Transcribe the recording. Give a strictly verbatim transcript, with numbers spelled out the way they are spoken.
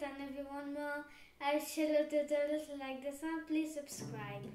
done everyone more. I shall do this like this one. Please subscribe.